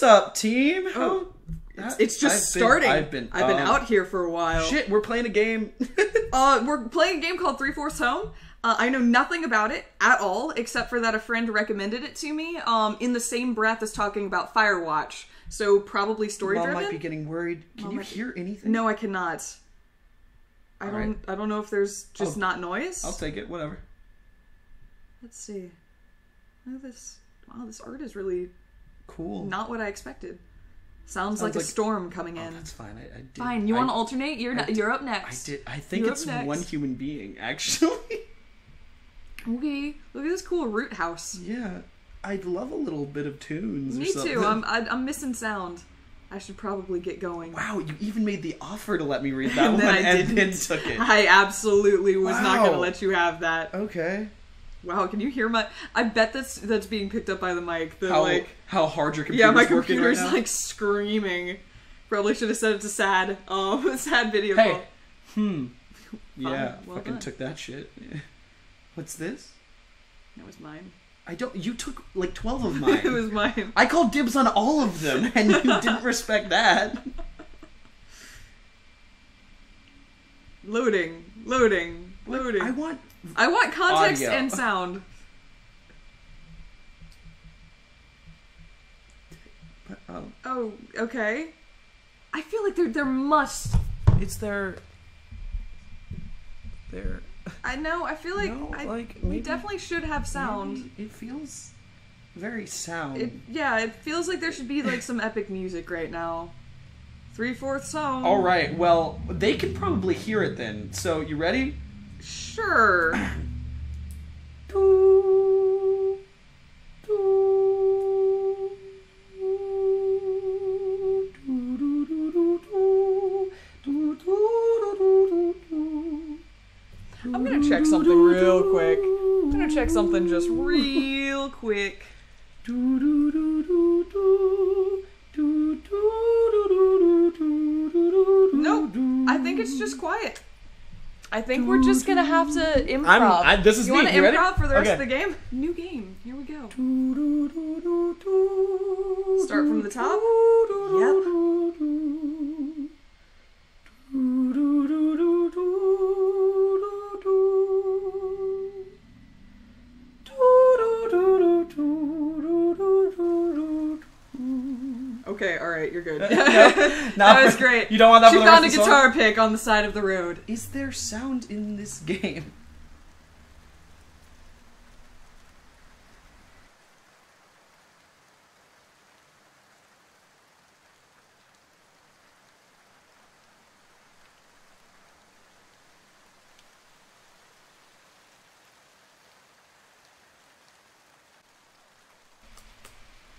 What's up, team? How? It's just starting. I've been out here for a while. Shit, we're playing a game. We're playing a game called 3/4 Home. I know nothing about it at all, except for that a friend recommended it to me. In the same breath as talking about Firewatch, so probably story-driven. Mom might be getting worried. Can you hear anything? No, I cannot. I don't know if there's just not noise. I'll take it. Whatever. Let's see. Oh, this. Wow, this art is really cool. Not what I expected. Sounds like a storm coming in. That's fine. Fine. You want to alternate? You're up next. I think it's one human being, actually. Okay. Look at this cool root house. Yeah. I'd love a little bit of tunes or something. Me too. I'm missing sound. I should probably get going. Wow, you even made the offer to let me read that and then took it. I absolutely was not going to let you have that. Okay. Wow, can you hear my... I bet that's being picked up by the mic. How hard your computer's working right now. Yeah, my computer's screaming. Probably should have said it's a sad, sad video call. Yeah, well fucking done. Took that shit. Yeah. What's this? That was mine. You took like 12 of mine. It was mine. I called dibs on all of them, and you didn't respect that. Loading. I want context audio and sound. Oh, okay. I feel like there must. It's there. I know. I feel like, we definitely should have sound. It feels very sound. It feels like there should be like some epic music right now. 3/4 Home. All right. Well, they can probably hear it then. So you ready? Sure. I'm gonna check something real quick. I'm gonna check something just real quick. Nope. I think it's just quiet. I think we're just gonna have to improv. This is you want to improv ready? For the rest of the game? New game. Here we go. Start from the top. Yep. Okay, alright, you're good. That was great. You don't want that for the rest of the song? She found a guitar pick on the side of the road. Is there sound in this game?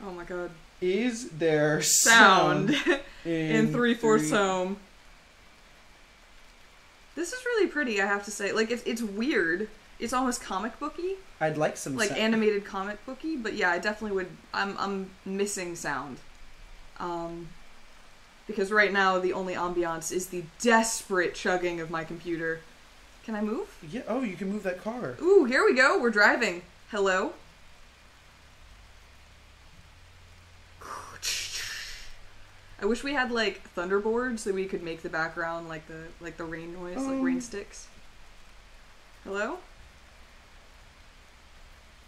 Oh my god. Is there sound in 3/4 Home? This is really pretty, I have to say. Like, it's weird. It's almost comic booky. I'd like some sound. Animated comic booky, but yeah, I definitely would. I'm missing sound, because right now the only ambiance is the desperate chugging of my computer. Can I move? Yeah. Oh, you can move that car. Ooh, here we go. We're driving. Hello. I wish we had like Thunderboard so we could make the background like the rain noise, like rain sticks. Hello?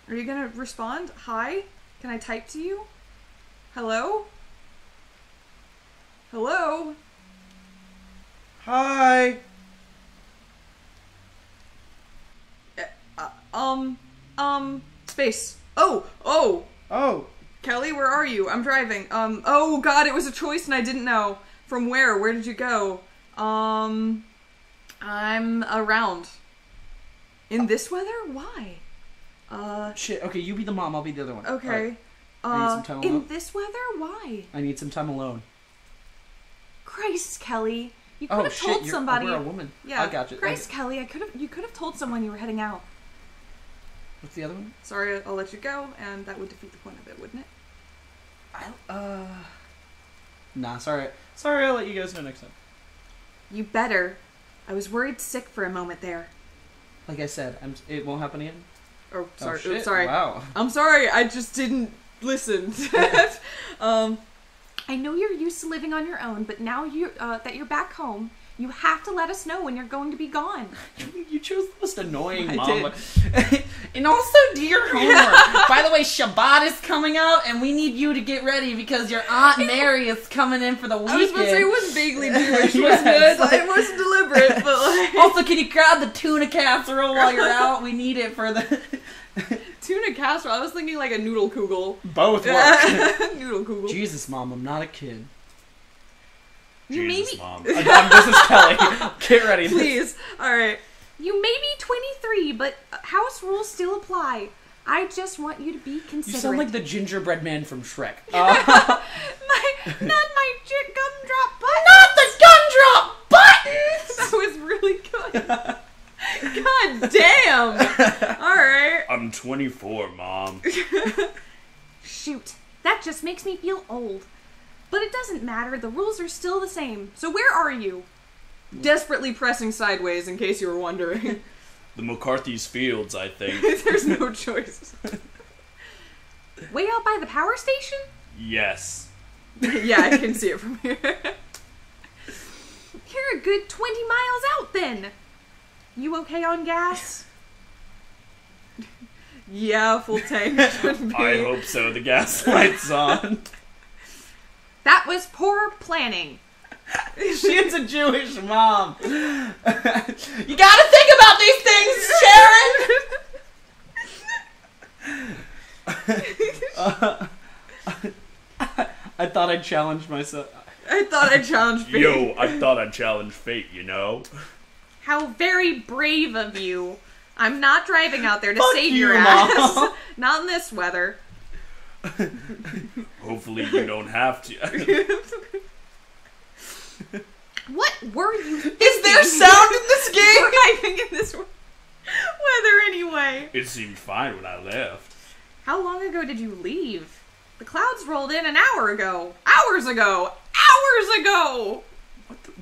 Are you gonna respond? Hi? Can I type to you? Hello? Hello? Hi. Space. Oh. Kelly, where are you? I'm driving. Oh god, it was a choice and I didn't know. From where? Where did you go? I'm around. In this weather? Why? Shit, okay, you be the mom, I'll be the other one. Okay. Right. I need some time alone. In this weather? Why? I need some time alone. Christ, Kelly. You could have told somebody. We're a woman. Yeah. I got you. Christ, Kelly, you could have told someone you were heading out. What's the other one? Sorry, I'll let you go, and that would defeat the point of it, wouldn't it? Nah, sorry, I'll let you guys know next time. You better. I was worried sick for a moment there. Like I said, it won't happen again. Oh, sorry. Shit. Sorry. Wow. I'm sorry, I just didn't listen. I know you're used to living on your own, but now you that you're back home, you have to let us know when you're going to be gone. You chose the most annoying mom. And also do your homework. By the way, Shabbat is coming up, and we need you to get ready because your Aunt Mary is coming in for the weekend. I was supposed to say it was vaguely Jewish. Yes, was good. It was deliberate, but like... Also, can you grab the tuna casserole while you're out? We need it for the... Tuna casserole? I was thinking like a noodle kugel. Both work. Noodle kugel. Jesus, Mom, I'm not a kid. You Jesus, maybe... Mom. This is Kelly. Get ready. Please. All right. You may be 23, but house rules still apply. I just want you to be considerate. You sound like the gingerbread man from Shrek. Not my gumdrop buttons. Not the gumdrop buttons! That was really good. God damn. All right. I'm 24, Mom. Shoot. That just makes me feel old. But it doesn't matter. The rules are still the same. So where are you? Desperately pressing sideways, in case you were wondering. The McCarthy's Fields, I think. There's no choice. Way out by the power station? Yes. Yeah, I can see it from here. You're a good 20 miles out, then. You okay on gas? Yeah, full tank. I hope so. The gas light's on. That was poor planning. She's a Jewish mom. You gotta think about these things, Sharon! I thought I challenged myself. I thought I challenged fate. Yo, I thought I challenged fate, you know? How very brave of you. I'm not driving out there to save your ass. Not in this weather. Hopefully you don't have to. What were you thinking? Is there sound in this game? What I think in this weather anyway. It seemed fine when I left. How long ago did you leave? The clouds rolled in an hour ago. Hours ago. Hours ago.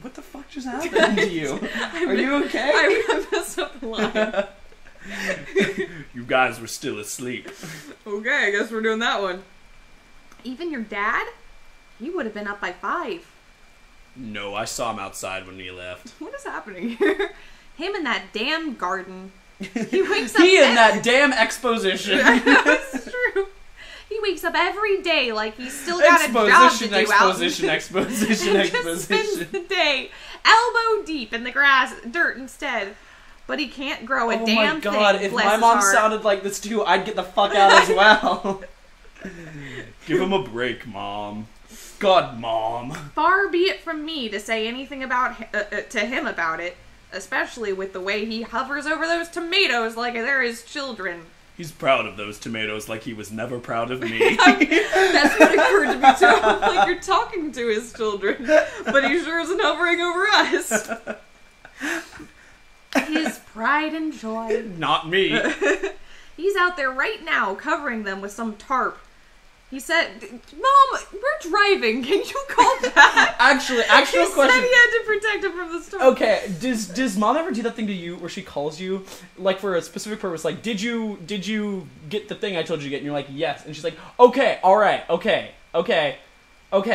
What the fuck just happened to you? Are you okay? I messed up a lot. You guys were still asleep. Okay, I guess we're doing that one. Even your dad? He would have been up by 5. No, I saw him outside when he left. What is happening here? Him in that damn garden. He wakes up. He in that damn exposition. That's true. He wakes up every day like he's still got a job to do. Exposition. Just spends the day elbow deep in the grass, dirt instead. But he can't grow a damn thing. Oh my god! If my mom sounded like this too, I'd get the fuck out as well. Give him a break, Mom. God, Mom. Far be it from me to say anything to him about it, especially with the way he hovers over those tomatoes like they're his children. He's proud of those tomatoes like he was never proud of me. That's what occurred to me too. I'm like, you're talking to his children, but he sure isn't hovering over us. His pride and joy. Not me. He's out there right now covering them with some tarp. He said, Mom, we're driving. Can you call back? Actual question. He said he had to protect him from the storm. Okay, does Mom ever do that thing to you where she calls you, like, for a specific purpose? Like, did you get the thing I told you to get? And you're like, yes. And she's like, okay, all right, okay,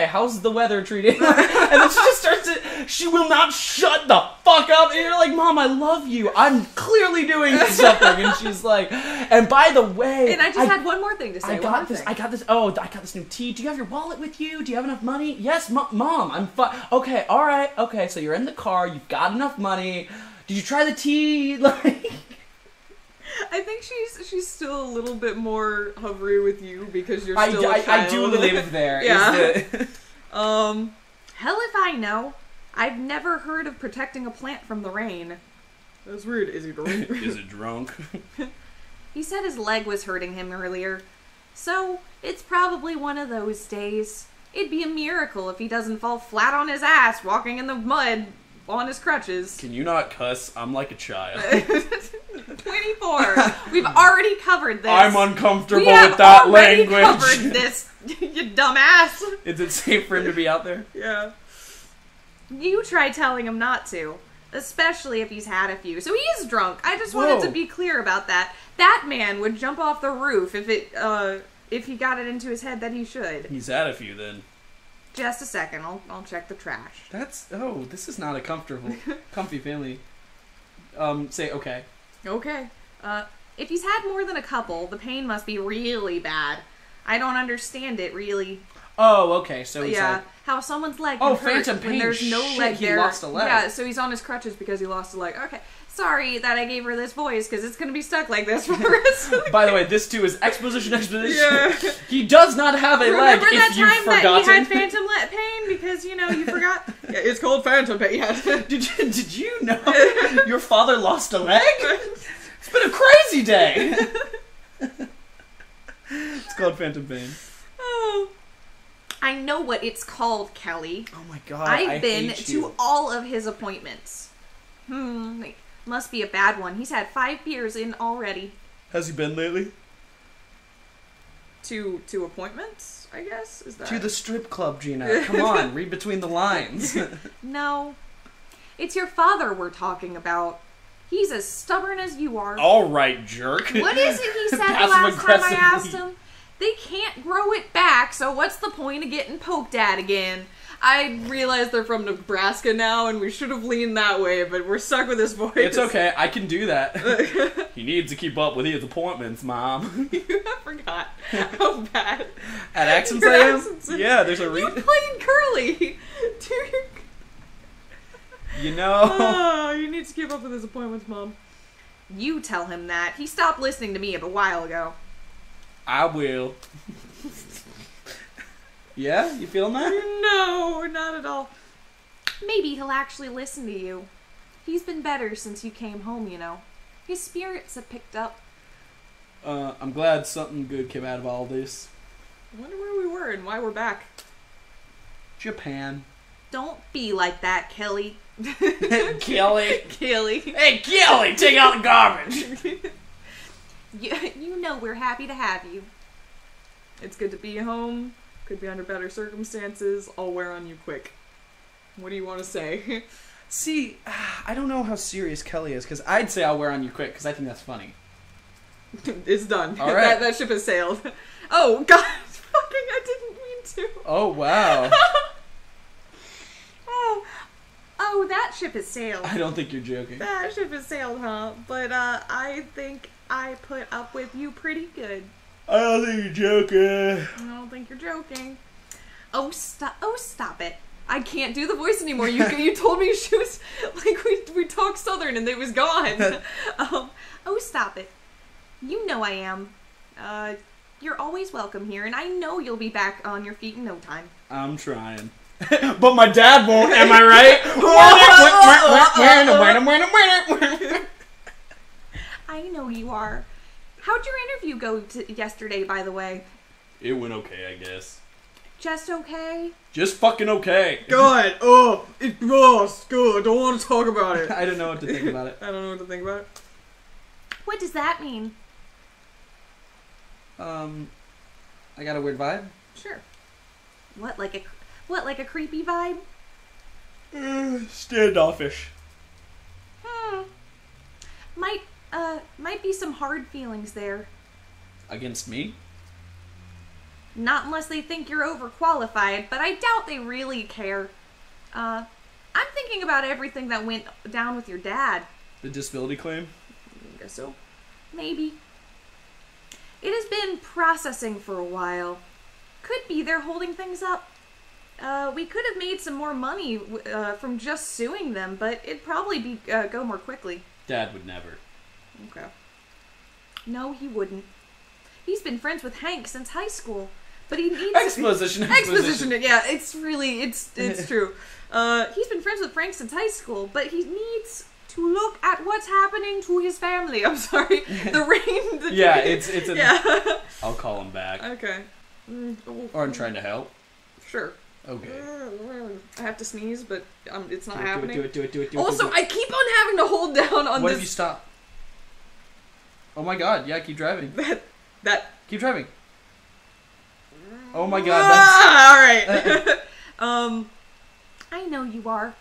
how's the weather treating? And then she just starts to... She will not shut the fuck up. And you're like, Mom, I love you. I'm clearly doing something. And she's like, and by the way... And I just had one more thing to say. I got this new tea. Do you have your wallet with you? Do you have enough money? Yes, Mom, I'm fine. Okay, all right. Okay, so you're in the car. You've got enough money. Did you try the tea? Like... I think she's still a little bit more hovery with you because you're still a child. I do live there. Yeah. Hell if I know. I've never heard of protecting a plant from the rain. That's weird. Is he drunk? Is it drunk? He said his leg was hurting him earlier. So, it's probably one of those days. It'd be a miracle if he doesn't fall flat on his ass walking in the mud on his crutches. Can you not cuss? I'm like a child. 24. We've already covered this. I'm uncomfortable with that language. We have already covered this, you dumbass. Is it safe for him to be out there? Yeah. You try telling him not to, especially if he's had a few. So he is drunk. I just wanted to be clear about that. That man would jump off the roof if he got it into his head that he should. He's had a few then. Just a second. I'll check the trash. That's... Oh, this is not a comfy family. Say okay. Okay. If he's had more than a couple, the pain must be really bad. I don't understand it, really. Oh, okay. So he's like... How someone's leg... Oh, phantom pain. When there's no leg there. He lost a leg. Yeah, so he's on his crutches because he lost a leg. Okay. Sorry that I gave her this voice because it's going to be stuck like this for the rest of the By the way, this too is exposition. Yeah. He does not have a leg if you've forgotten. Remember that time that he had phantom pain because, you know, you forgot. Yeah, it's called phantom pain. Yeah. Did you know your father lost a leg? It's been a crazy day. It's called phantom pain. Oh. I know what it's called, Kelly. Oh my god, I've been to all of his appointments. Must be a bad one. He's had 5 beers in already. Has he been lately? To appointments, I guess? Is that... To the strip club, Gina. Come on, read between the lines. No. It's your father we're talking about. He's as stubborn as you are. All right, jerk. What is it he said the last time I asked him? They can't grow it back, so what's the point of getting poked at again? I realize they're from Nebraska now, and we should have leaned that way, but we're stuck with this voice. It's okay. I can do that. He needs to keep up with his appointments, Mom. You forgot how bad at accents I am. Yeah, there's a reason. You played Curly. You know. Oh, you need to keep up with his appointments, Mom. You tell him that. He stopped listening to me a while ago. I will. Yeah? You feeling that? No, not at all. Maybe he'll actually listen to you. He's been better since you came home, you know. His spirits have picked up. I'm glad something good came out of all this. I wonder where we were and why we're back. Japan. Don't be like that, Kelly. Kelly? Kelly. Hey, Kelly, take out the garbage. You know we're happy to have you. It's good to be home. Could be under better circumstances. I'll wear on you quick. What do you want to say? See, I don't know how serious Kelly is, because I'd say I'll wear on you quick, because I think that's funny. It's done. All right. That ship has sailed. Oh, God. Fucking, I didn't mean to. Oh, wow. Oh, that ship has sailed. I don't think you're joking. That ship has sailed, huh? But I think I put up with you pretty good. I don't think you're joking. I don't think you're joking. Oh, stop! Oh, stop it! I can't do the voice anymore. You told me she was like we talked Southern and it was gone. Oh, stop it! You know I am. You're always welcome here, and I know you'll be back on your feet in no time. I'm trying, but my dad won't. Am I right? I know you are. How'd your interview go yesterday, by the way? It went okay, I guess. Just okay? Just fucking okay. God, oh, it was good. I don't want to talk about it. I don't know what to think about it. I don't know what to think about it. What does that mean? I got a weird vibe. Sure. What, like a creepy vibe? Standoffish. Might be some hard feelings there. Against me? Not unless they think you're overqualified, but I doubt they really care. I'm thinking about everything that went down with your dad. The disability claim? I guess so. Maybe. It has been processing for a while. Could be they're holding things up. We could have made some more money from just suing them, but it'd probably be go more quickly. Dad would never. Okay. No, he wouldn't. He's been friends with Hank since high school, but he needs exposition. Yeah, it's really it's true. He's been friends with Frank since high school, but he needs to look at what's happening to his family. I'm sorry, the rain. Yeah. I'll call him back. Okay. Or I'm trying to help. Sure. Okay. I have to sneeze, but it's not happening. Do it. Also, I keep on having to hold down on this. What if you stop? Oh my god, yeah, keep driving. Keep driving. Oh my god, that's... Alright. I know you are.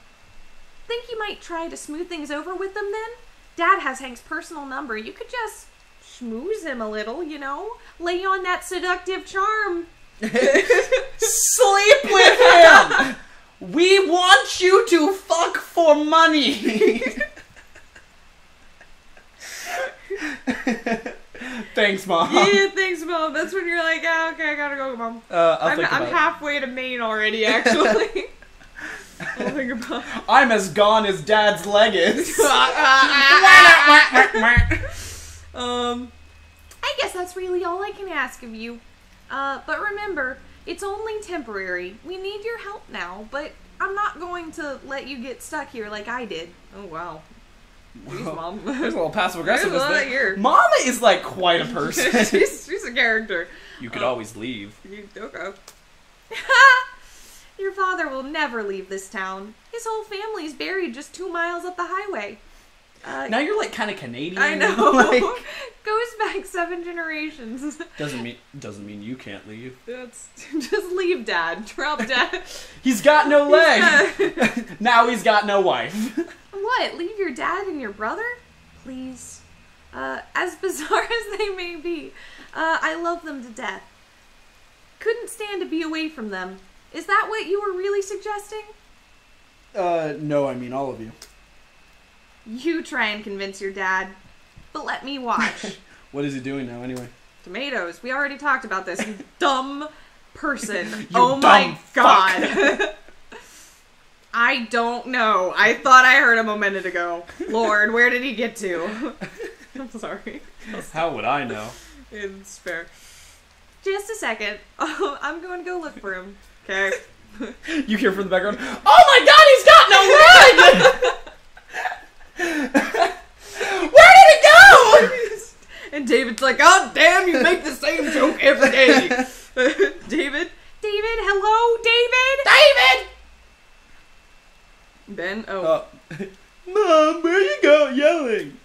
Think you might try to smooth things over with them then? Dad has Hank's personal number. You could just schmooze him a little, you know? Lay on that seductive charm. Sleep with him! money. Thanks, Mom. Yeah, thanks, Mom. That's when you're like, oh, okay, I gotta go, Mom. I'm halfway to Maine already, actually. I'll think about it. I'm as gone as Dad's leg is. I guess that's really all I can ask of you. But remember, it's only temporary. We need your help now, but I'm not going to let you get stuck here like I did. Oh, wow. Jeez, Mom. There's a little passive aggressiveness there. Mama is like quite a person. she's a character. You could always leave. Okay. Your father will never leave this town. His whole family's buried just 2 miles up the highway. Now you're like kind of Canadian. I know. Like, goes back 7 generations. Doesn't mean you can't leave. Just leave, Dad. Drop Dad. He's got no legs. Now he's got no wife. What? Leave your dad and your brother? Please. As bizarre as they may be, I love them to death. Couldn't stand to be away from them. Is that what you were really suggesting? No, I mean all of you. You try and convince your dad, but let me watch. What is he doing now, anyway? Tomatoes. We already talked about this, you dumb person. You oh dumb my god. I don't know. I thought I heard him a minute ago. Lord, where did he get to? I'm sorry. How would I know? It's fair. Just a second. Oh, I'm going to go look for him. Okay. You hear from the background, oh my god, he's got no leg! Where did it go? And David's like, oh damn, you make the same joke every day. David? David? Hello, David? David! Ben? Oh. Mom, where you go yelling?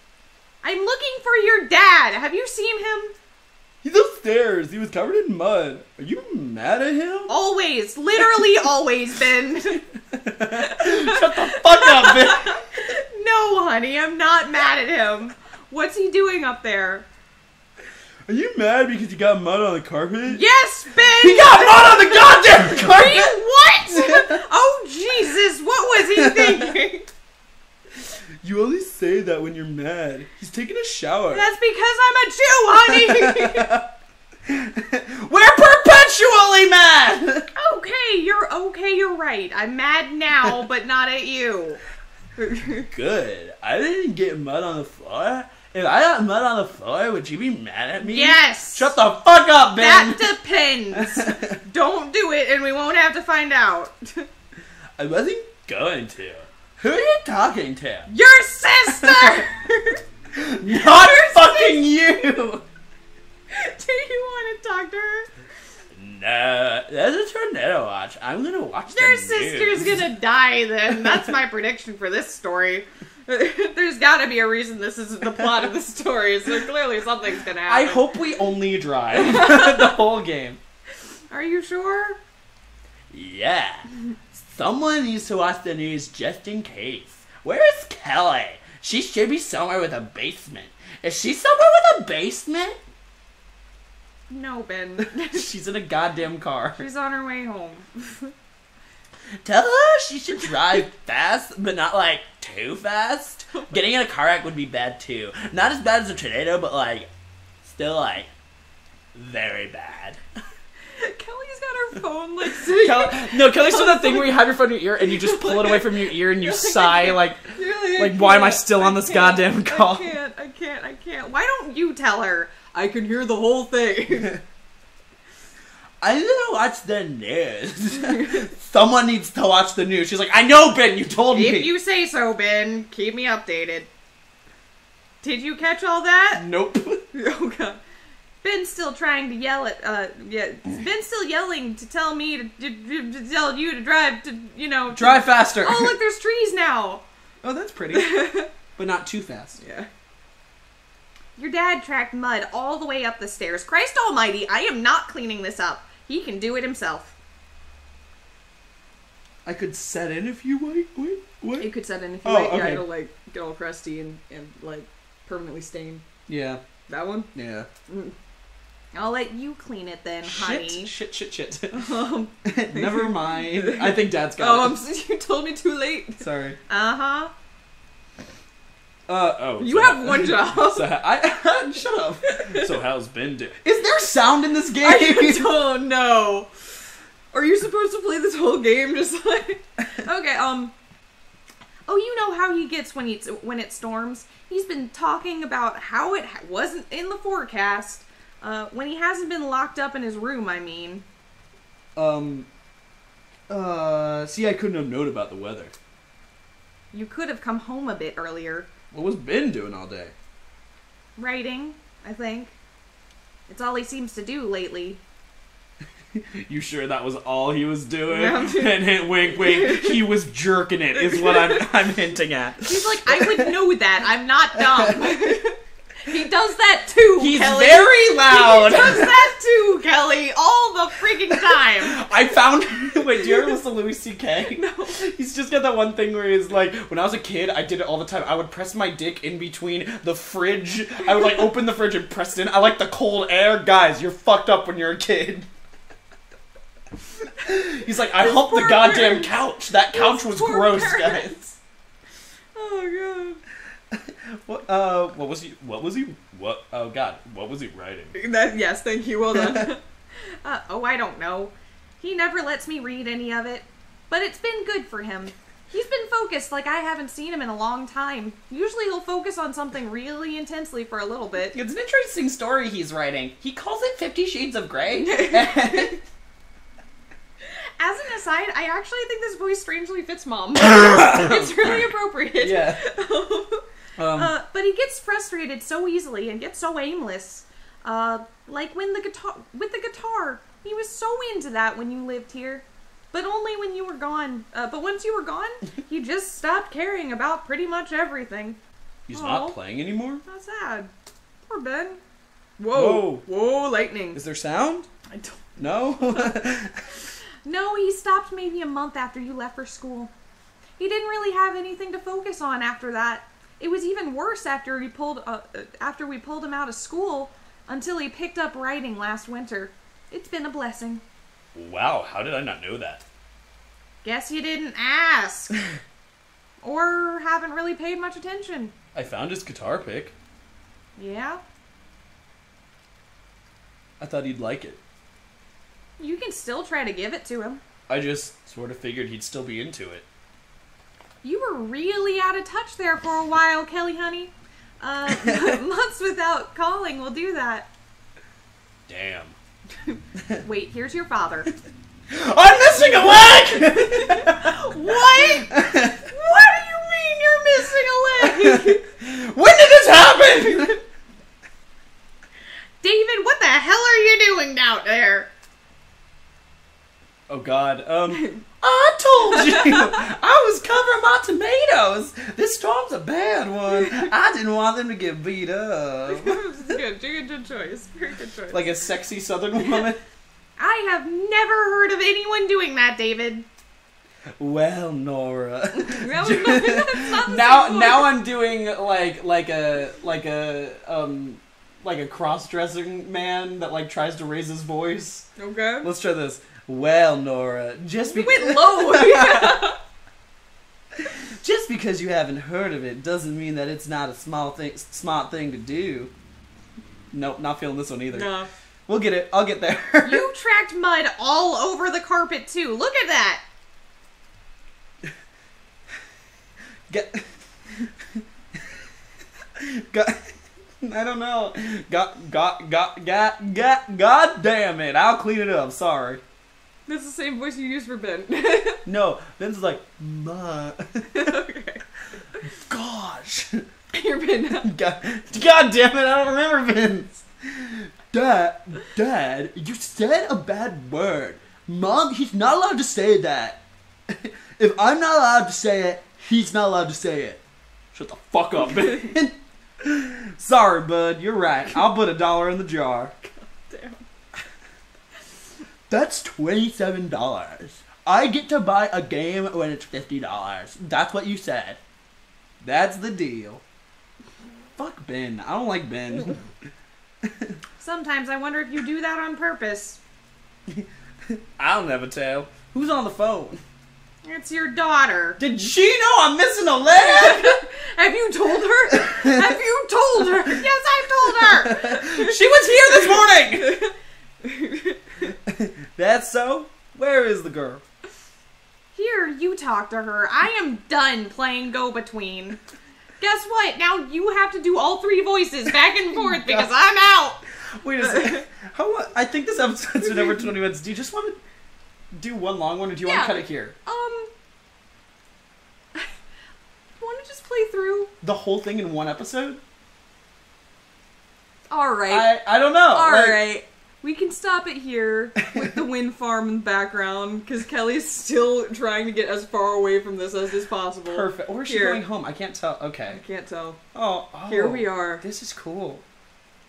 I'm looking for your dad. Have you seen him? He's upstairs. He was covered in mud. Are you mad at him? Always. Literally always, Ben. Shut the fuck up, Ben. No, honey. I'm not mad at him. What's he doing up there? Are you mad because you got mud on the carpet? Yes, Ben! He got mud on the goddamn carpet! What? Oh, Jesus, what was he thinking? You only say that when you're mad. He's taking a shower. That's because I'm a Jew, honey! We're perpetually mad! Okay, you're right. I'm mad now, but not at you. Good. I didn't get mud on the floor. If I got mud on the floor, would you be mad at me? Yes! Shut the fuck up, Ben! That depends! Don't do it and we won't have to find out. I wasn't going to. Who are you talking to? Your sister! Not your fucking you! Do you want to talk to her? No, that's a tornado watch. I'm gonna watch the news. Your sister's gonna die then. That's my prediction for this story. There's gotta be a reason this isn't the plot of the story, so clearly something's gonna happen. I hope we only drive the whole game. Are you sure? Yeah. Someone needs to watch the news just in case. Where is Kelly? She should be somewhere with a basement. Is she somewhere with a basement? No, Ben. She's in a goddamn car. She's on her way home. Tell her she should drive fast, but not, like, too fast. Getting in a car wreck would be bad, too. Not as bad as a tornado, but, like, still, like, very bad. Kelly's got her phone, like, sitting... Kelly's doing that thing where you have your phone in your ear, and you just pull it away from your ear, and you sigh, like why am I still on this goddamn call? I can't. Why don't you tell her? I can hear the whole thing. I'm gonna watch the news. Someone needs to watch the news. She's like, I know, Ben, you told me. If you say so, Ben, keep me updated. Did you catch all that? Nope. Oh, God. Ben's still trying to yell at, yeah, Ben's still yelling to tell me to tell you to drive, to, you know. Drive faster. Oh, look, there's trees now. Oh, that's pretty. But not too fast. Yeah. Your dad tracked mud all the way up the stairs. Christ almighty, I am not cleaning this up. He can do it himself. I could set in if you like. What? You could set in if you like. Okay. Yeah, it'll, like, get all crusty and, like, permanently stained. Yeah. That one? Yeah. Mm. I'll let you clean it then, honey. Shit. Never mind. I think Dad's got it. Oh, you told me too late. Sorry. Uh-huh. Oh. You have one job. Shut up. So how's Ben doing? Is there sound in this game? I don't know. Are you supposed to play this whole game just like... Okay, Oh, you know how he gets when it storms? He's been talking about how it wasn't in the forecast. When he hasn't been locked up in his room, I mean. See, I couldn't have known about the weather. You could have come home a bit earlier. What was Ben doing all day? Writing, I think. It's all he seems to do lately. You sure that was all he was doing? No. And hint, wink, wink. He was jerking it is what I'm hinting at. He's like, I would know that. I'm not dumb. He does that too, Kelly. He's very loud. He does that too, Kelly, all the freaking time. I found... Wait, do you ever listen to Louis C.K.? No. He's just got that one thing where he's like, when I was a kid, I did it all the time. I would press my dick in between the fridge. I would, like, open the fridge and press it in. I like the cold air. Guys, you're fucked up when you're a kid. He's like, I humped the goddamn couch. That couch was gross, guys. Oh, God. What was he writing? Yes, thank you, well done. Oh, I don't know. He never lets me read any of it, but it's been good for him. He's been focused like I haven't seen him in a long time. Usually he'll focus on something really intensely for a little bit. It's an interesting story he's writing. He calls it 50 Shades of Grey. As an aside, I actually think this voice strangely fits Mom. It's really appropriate. Yeah. But he gets frustrated so easily and gets so aimless. Like with the guitar, he was so into that when you lived here, but only when you were gone. But once you were gone, he just stopped caring about pretty much everything. He's not playing anymore? That's sad. Poor Ben. Whoa. Whoa, lightning. Is there sound? I don't know. No, he stopped maybe a month after you left for school. He didn't really have anything to focus on after that. It was even worse after we pulled him out of school until he picked up writing last winter. It's been a blessing. Wow, how did I not know that? Guess you didn't ask. Or haven't really paid much attention. I found his guitar pick. Yeah? I thought he'd like it. You can still try to give it to him. I just sort of figured he'd still be into it. You were really out of touch there for a while, Kelly, honey. Months without calling will do that. Damn. Wait, here's your father. I'm missing a leg! What? What do you mean you're missing a leg? When did this happen? David, what the hell are you doing out there? Oh, God. I told you! I was covering my tomatoes! This storm's a bad one. I didn't want them to get beat up. Good choice. Very good choice. Like a sexy southern woman? I have never heard of anyone doing that, David. Well, Nora. Now I'm doing like a cross-dressing man that like tries to raise his voice. Okay. Let's try this. Well, Nora, went low. Yeah. Just because you haven't heard of it doesn't mean that it's not a smart thing to do. Nope, not feeling this one either. No. We'll get it. I'll get there. You tracked mud all over the carpet too. Look at that. I don't know. God damn it! I'll clean it up. Sorry. That's the same voice you use for Ben. No, Ben's like, ma. Okay. Gosh. You're Ben now. God damn it, I don't remember Ben's. Dad, you said a bad word. Mom, he's not allowed to say that. If I'm not allowed to say it, he's not allowed to say it. Shut the fuck up, Ben. Sorry, bud, you're right. I'll put $1 in the jar. That's $27. I get to buy a game when it's $50. That's what you said. That's the deal. Fuck Ben. I don't like Ben. Sometimes I wonder if you do that on purpose. I'll never tell. Who's on the phone? It's your daughter. Did she know I'm missing a leg? Have you told her? Have you told her? Yes, I told her. She was here this morning. That's so? Where is the girl? Here, you talk to her. I am done playing go-between. Guess what? Now you have to do all three voices back and forth because I'm out. Wait a second. I think this episode's been over 20 minutes. Do you just want to do one long one or do you want to cut it here? Do you want to just play through? The whole thing in one episode? Alright. I don't know. Alright. Like, we can stop it here with the wind farm in the background because Kelly's still trying to get as far away from this as is possible. Perfect. Or is she going home? I can't tell. Okay. I can't tell. Oh. Here we are. This is cool.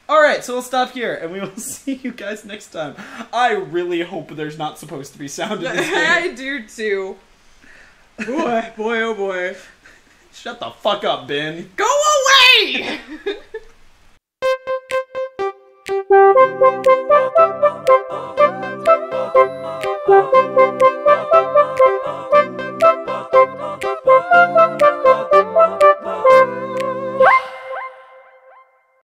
All right, so we'll stop here, and we will see you guys next time. I really hope there's not supposed to be sound in this game. I do, too. Boy, boy, oh boy. Shut the fuck up, Ben. Go away!